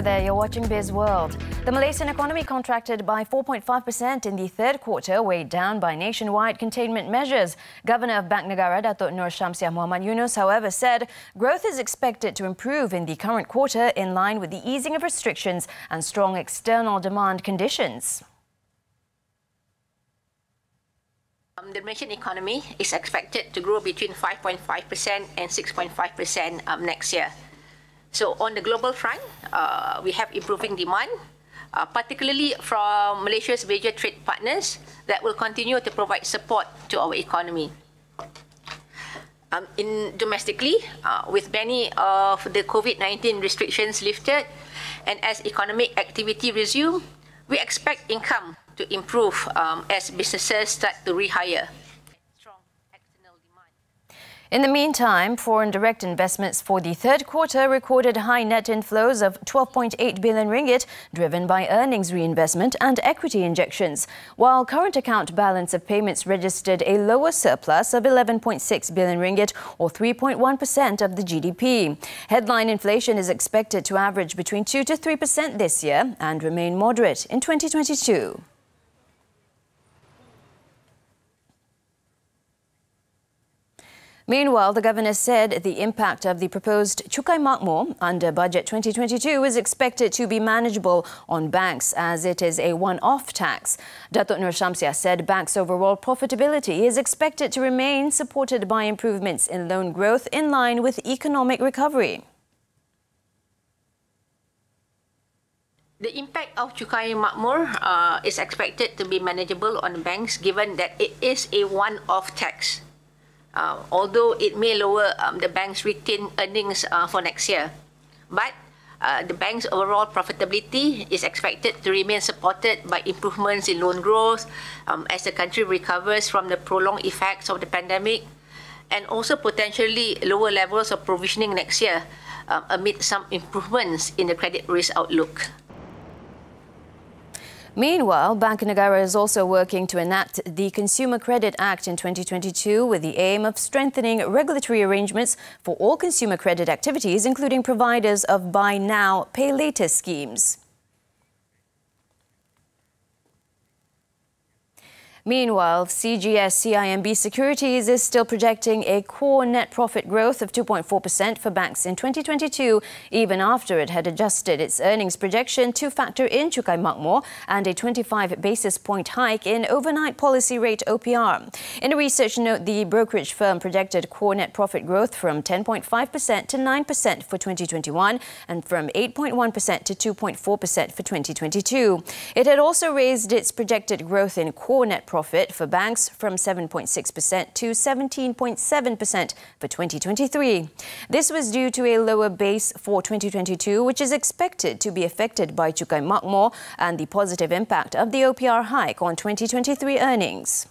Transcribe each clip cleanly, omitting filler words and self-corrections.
Hello there, you're watching Biz World. The Malaysian economy contracted by 4.5% in the third quarter, weighed down by nationwide containment measures. Governor of Bank Negara, Datuk Nur Shamsiah Mohammad Yunus, however, said growth is expected to improve in the current quarter in line with the easing of restrictions and strong external demand conditions. The Malaysian economy is expected to grow between 5.5% and 6.5% next year. So on the global front, we have improving demand, particularly from Malaysia's major trade partners that will continue to provide support to our economy. Domestically, with many of the COVID-19 restrictions lifted and as economic activity resumes, we expect income to improve as businesses start to rehire. In the meantime, foreign direct investments for the third quarter recorded high net inflows of 12.8 billion ringgit, driven by earnings reinvestment and equity injections, while current account balance of payments registered a lower surplus of 11.6 billion ringgit, or 3.1% of the GDP. Headline inflation is expected to average between 2 to 3% this year and remain moderate in 2022. Meanwhile, the governor said the impact of the proposed Cukai Makmur under Budget 2022 is expected to be manageable on banks as it is a one-off tax. Datuk Nur Shamsiah said banks' overall profitability is expected to remain supported by improvements in loan growth in line with economic recovery. The impact of Cukai Makmur is expected to be manageable on banks given that it is a one-off tax. Although it may lower the bank's retained earnings for next year. But the bank's overall profitability is expected to remain supported by improvements in loan growth as the country recovers from the prolonged effects of the pandemic and also potentially lower levels of provisioning next year amid some improvements in the credit risk outlook. Meanwhile, Bank Negara is also working to enact the Consumer Credit Act in 2022 with the aim of strengthening regulatory arrangements for all consumer credit activities, including providers of buy now, pay later schemes. Meanwhile, CGS-CIMB Securities is still projecting a core net profit growth of 2.4% for banks in 2022, even after it had adjusted its earnings projection to factor in Cukai Makmur and a 25 basis point hike in overnight policy rate OPR. In a research note, the brokerage firm projected core net profit growth from 10.5% to 9% for 2021 and from 8.1% to 2.4% for 2022. It had also raised its projected growth in core net profit for banks from 7.6% to 17.7% for 2023. This was due to a lower base for 2022, which is expected to be affected by Cukai Makmur and the positive impact of the OPR hike on 2023 earnings.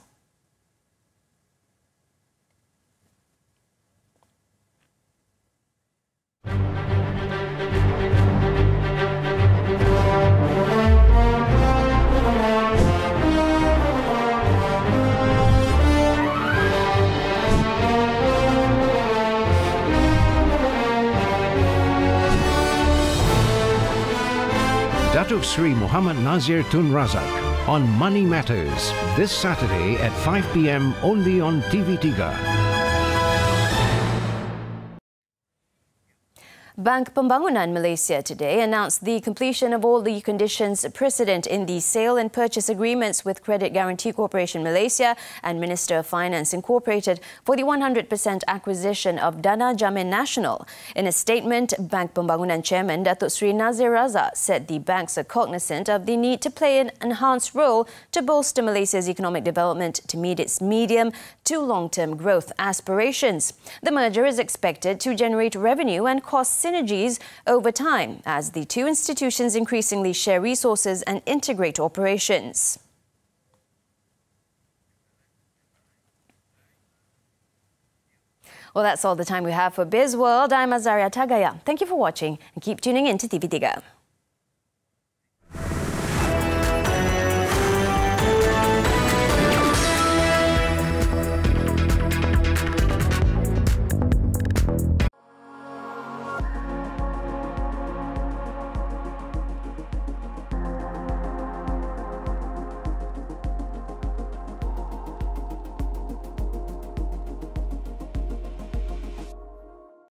Datuk Seri Mohamed Nazir Tun Razak on Money Matters this Saturday at 5 p.m. only on TV Tiga. Bank Pembangunan Malaysia today announced the completion of all the conditions precedent in the sale and purchase agreements with Credit Guarantee Corporation Malaysia and Minister of Finance Incorporated for the 100% acquisition of Dana Jamin National. In a statement, Bank Pembangunan Chairman Datuk Seri Nazir Razak said the banks are cognizant of the need to play an enhanced role to bolster Malaysia's economic development to meet its medium to long-term growth aspirations. The merger is expected to generate revenue and cost synergies over time as the two institutions increasingly share resources and integrate operations. Well, that's all the time we have for Biz World. I'm Azaria Tagaya. Thank you for watching and keep tuning in to TV Tiga.